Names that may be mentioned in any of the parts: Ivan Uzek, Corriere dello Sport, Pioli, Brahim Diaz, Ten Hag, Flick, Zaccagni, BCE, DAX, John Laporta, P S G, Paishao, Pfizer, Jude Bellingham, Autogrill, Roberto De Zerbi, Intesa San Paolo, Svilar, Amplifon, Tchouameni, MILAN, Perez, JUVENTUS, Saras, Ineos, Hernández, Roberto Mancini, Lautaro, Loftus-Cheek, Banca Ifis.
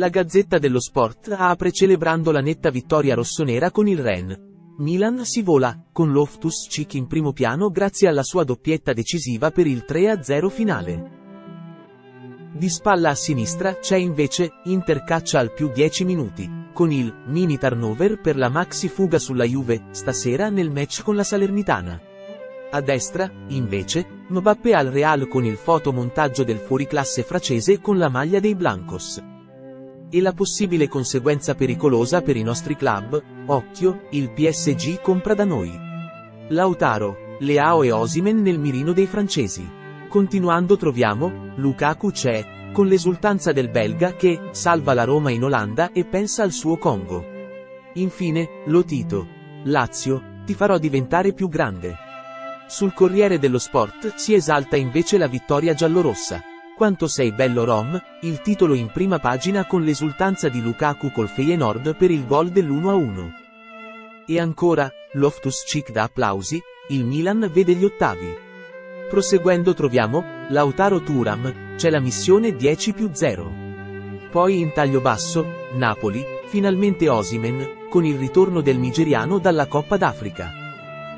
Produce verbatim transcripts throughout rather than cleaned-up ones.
La Gazzetta dello Sport apre celebrando la netta vittoria rossonera con il Rennes. Milan si vola, con Loftus-Cheek in primo piano grazie alla sua doppietta decisiva per il tre a zero finale. Di spalla a sinistra c'è invece, Inter caccia al più dieci minuti, con il mini turnover per la maxi fuga sulla Juve, stasera nel match con la Salernitana. A destra, invece, Mbappé al Real con il fotomontaggio del fuoriclasse francese con la maglia dei Blancos. E la possibile conseguenza pericolosa per i nostri club, occhio, il P S G compra da noi. Lautaro, Leão e Osimhen nel mirino dei francesi. Continuando troviamo, Lukaku c'è, con l'esultanza del belga che, salva la Roma in Olanda e pensa al suo Congo. Infine, Lotito. Lazio, ti farò diventare più grande. Sul Corriere dello Sport si esalta invece la vittoria giallorossa. Quanto sei bello Rom, il titolo in prima pagina con l'esultanza di Lukaku col Feyenoord per il gol dell'uno a uno. E ancora, Loftus-Cheek da applausi, il Milan vede gli ottavi. Proseguendo troviamo, Lautaro Thuram, c'è la missione dieci più zero. Poi in taglio basso, Napoli, finalmente Osimhen, con il ritorno del nigeriano dalla Coppa d'Africa.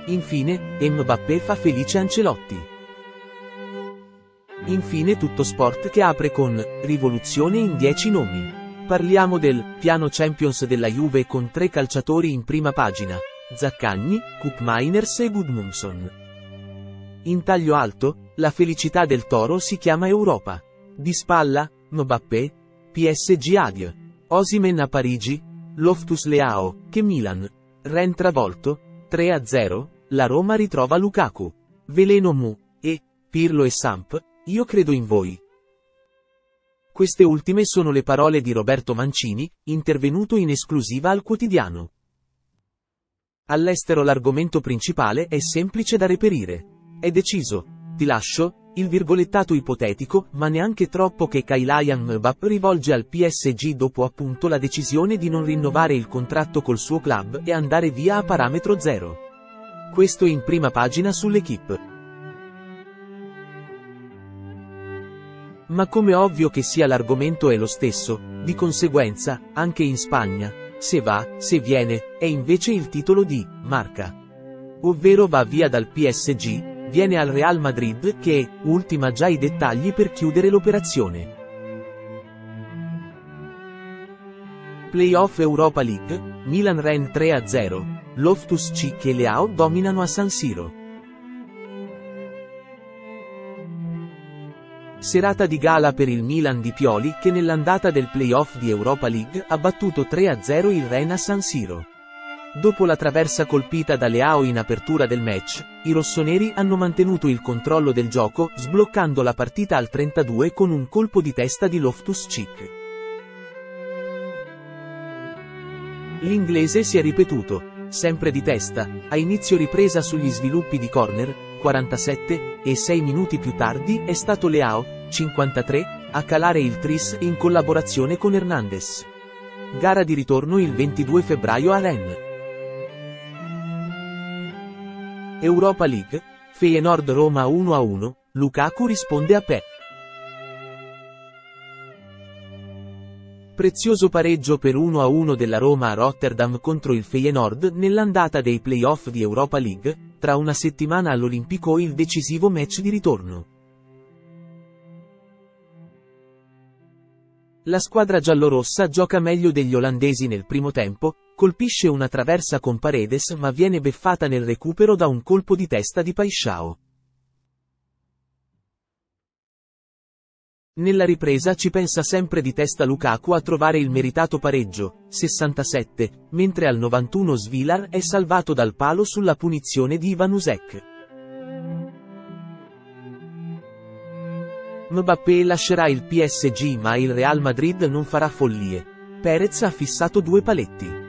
Infine, Mbappé fa felice Ancelotti. Infine Tuttosport che apre con, rivoluzione in dieci nomi. Parliamo del, piano Champions della Juve con tre calciatori in prima pagina, Zaccagni, Kukmeiners e Gudmundsson. In taglio alto, la felicità del Toro si chiama Europa. Di spalla, Mbappé, P S G Adieu, Osimhen a Parigi, Loftus Leão, che Milan, Rennes travolto, tre a zero, la Roma ritrova Lukaku, Veleno Mu, e, Pirlo e Samp, io credo in voi. Queste ultime sono le parole di Roberto Mancini, intervenuto in esclusiva al quotidiano. All'estero l'argomento principale è semplice da reperire. È deciso. Ti lascio, il virgolettato ipotetico, ma neanche troppo che Kylian Mbappé rivolge al P S G dopo appunto la decisione di non rinnovare il contratto col suo club e andare via a parametro zero. Questo in prima pagina sull'Equipe. Ma come ovvio che sia l'argomento è lo stesso, di conseguenza, anche in Spagna, se va, se viene, è invece il titolo di, Marca. Ovvero va via dal P S G, viene al Real Madrid che, ultima già i dettagli per chiudere l'operazione. Playoff Europa League, Milan-Rennes tre a zero, Loftus-Cheek e Leão dominano a San Siro. Serata di gala per il Milan di Pioli che nell'andata del playoff di Europa League ha battuto tre a zero il Rennes a San Siro. Dopo la traversa colpita da Leão in apertura del match, i rossoneri hanno mantenuto il controllo del gioco sbloccando la partita al trentadue con un colpo di testa di Loftus-Cheek. L'inglese si è ripetuto, sempre di testa, a inizio ripresa sugli sviluppi di corner, quarantasette, e sei minuti più tardi è stato Leão, cinquantatré, a calare il tris in collaborazione con Hernández. Gara di ritorno il ventidue febbraio a Rennes. Europa League, Feyenoord Roma uno a uno, Lukaku risponde a Perez. Prezioso pareggio per uno a uno della Roma a Rotterdam contro il Feyenoord nell'andata dei play-off di Europa League, tra una settimana all'Olimpico il decisivo match di ritorno. La squadra giallorossa gioca meglio degli olandesi nel primo tempo, colpisce una traversa con Paredes ma viene beffata nel recupero da un colpo di testa di Paishao. Nella ripresa ci pensa sempre di testa Lukaku a trovare il meritato pareggio, sessantasette, mentre al novantuno Svilar è salvato dal palo sulla punizione di Ivan Uzek. Mbappé lascerà il P S G ma il Real Madrid non farà follie. Perez ha fissato due paletti.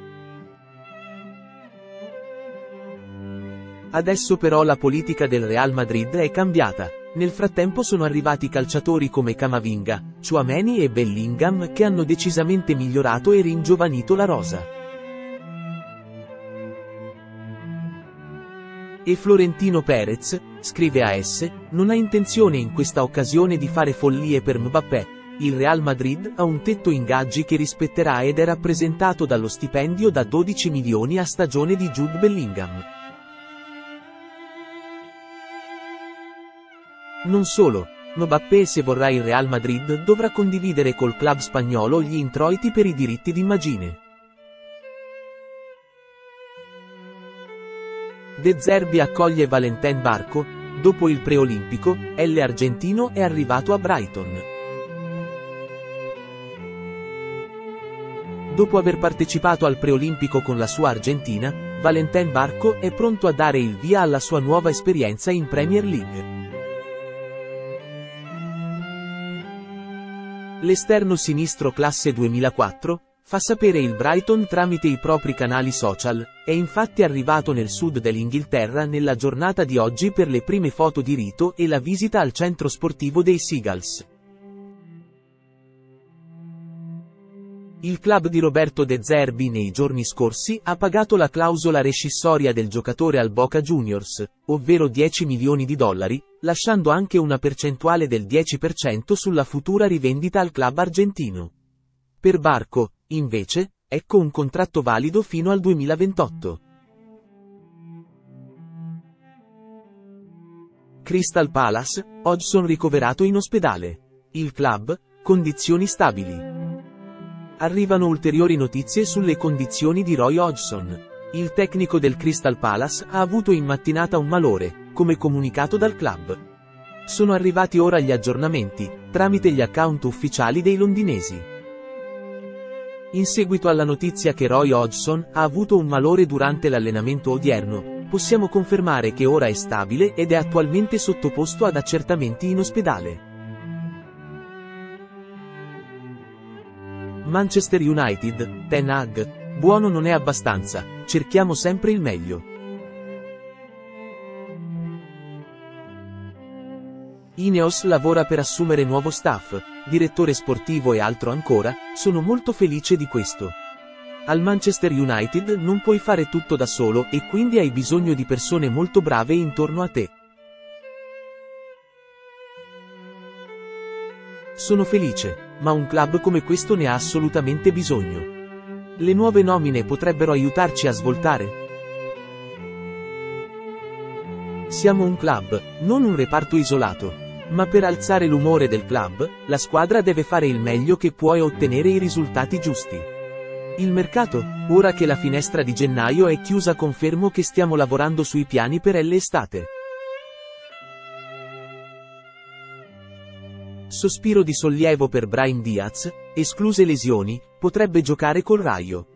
Adesso però la politica del Real Madrid è cambiata. Nel frattempo sono arrivati calciatori come Camavinga, Tchouameni e Bellingham che hanno decisamente migliorato e ringiovanito la rosa. E Florentino Perez, scrive A S, non ha intenzione in questa occasione di fare follie per Mbappé, Il Real Madrid ha un tetto ingaggi che rispetterà ed è rappresentato dallo stipendio da dodici milioni a stagione di Jude Bellingham. Non solo, Mbappé, se vorrà il Real Madrid, dovrà condividere col club spagnolo gli introiti per i diritti d'immagine. De Zerbi accoglie Valentin Barco, dopo il preolimpico, l'argentino è arrivato a Brighton. Dopo aver partecipato al preolimpico con la sua Argentina, Valentin Barco è pronto a dare il via alla sua nuova esperienza in Premier League. L'esterno sinistro classe duemilaquattro, fa sapere il Brighton tramite i propri canali social, è infatti arrivato nel sud dell'Inghilterra nella giornata di oggi per le prime foto di rito e la visita al centro sportivo dei Seagulls. Il club di Roberto De Zerbi nei giorni scorsi ha pagato la clausola rescissoria del giocatore al Boca Juniors, ovvero dieci milioni di dollari, lasciando anche una percentuale del dieci per cento sulla futura rivendita al club argentino. Per Barco, invece, ecco un contratto valido fino al duemilaventotto. Crystal Palace, Hodgson ricoverato in ospedale. Il club, condizioni stabili. Arrivano ulteriori notizie sulle condizioni di Roy Hodgson. Il tecnico del Crystal Palace ha avuto in mattinata un malore, come comunicato dal club. Sono arrivati ora gli aggiornamenti, tramite gli account ufficiali dei londinesi. In seguito alla notizia che Roy Hodgson ha avuto un malore durante l'allenamento odierno, possiamo confermare che ora è stabile ed è attualmente sottoposto ad accertamenti in ospedale. Manchester United, Ten Hag, buono non è abbastanza, cerchiamo sempre il meglio. Ineos lavora per assumere nuovo staff, direttore sportivo e altro ancora, sono molto felice di questo. Al Manchester United non puoi fare tutto da solo e quindi hai bisogno di persone molto brave intorno a te. Sono felice, ma un club come questo ne ha assolutamente bisogno. Le nuove nomine potrebbero aiutarci a svoltare. Siamo un club, non un reparto isolato. Ma per alzare l'umore del club, la squadra deve fare il meglio che può e ottenere i risultati giusti. Il mercato, ora che la finestra di gennaio è chiusa, confermo che stiamo lavorando sui piani per l'estate. Sospiro di sollievo per Brahim Diaz, escluse lesioni, potrebbe giocare col Rayo.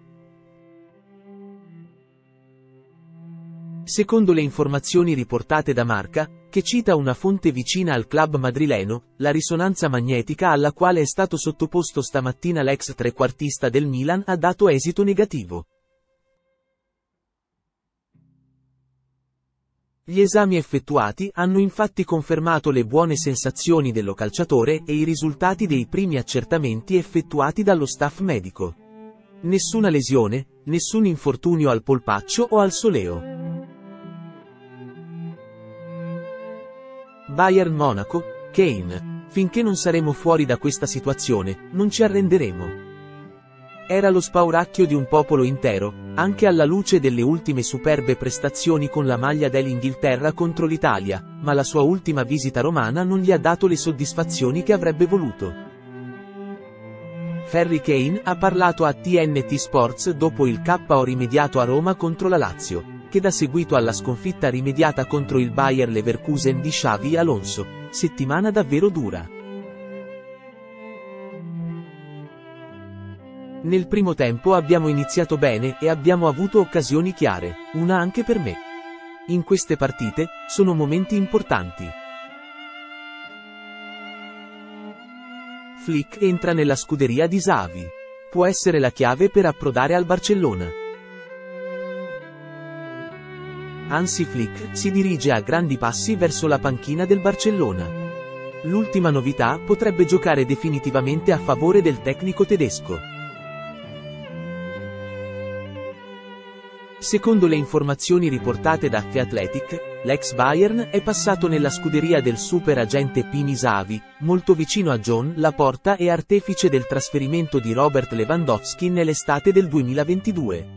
Secondo le informazioni riportate da Marca, che cita una fonte vicina al club madrileno, la risonanza magnetica alla quale è stato sottoposto stamattina l'ex trequartista del Milan ha dato esito negativo. Gli esami effettuati hanno infatti confermato le buone sensazioni dello calciatore e i risultati dei primi accertamenti effettuati dallo staff medico. Nessuna lesione, nessun infortunio al polpaccio o al soleo. Bayern Monaco, Kane, finché non saremo fuori da questa situazione, non ci arrenderemo. Era lo spauracchio di un popolo intero, anche alla luce delle ultime superbe prestazioni con la maglia dell'Inghilterra contro l'Italia, ma la sua ultima visita romana non gli ha dato le soddisfazioni che avrebbe voluto. Harry Kane ha parlato a T N T Sports dopo il K O rimediato a Roma contro la Lazio, che dà seguito alla sconfitta rimediata contro il Bayer Leverkusen di Xavi Alonso, settimana davvero dura. Nel primo tempo abbiamo iniziato bene e abbiamo avuto occasioni chiare, una anche per me. In queste partite, sono momenti importanti. Flick entra nella scuderia di Xavi. Può essere la chiave per approdare al Barcellona. Hansi Flick si dirige a grandi passi verso la panchina del Barcellona. L'ultima novità potrebbe giocare definitivamente a favore del tecnico tedesco. Secondo le informazioni riportate da The Athletic, l'ex Bayern è passato nella scuderia del super agente Pinisavi, molto vicino a John Laporta e artefice del trasferimento di Robert Lewandowski nell'estate del duemilaventidue.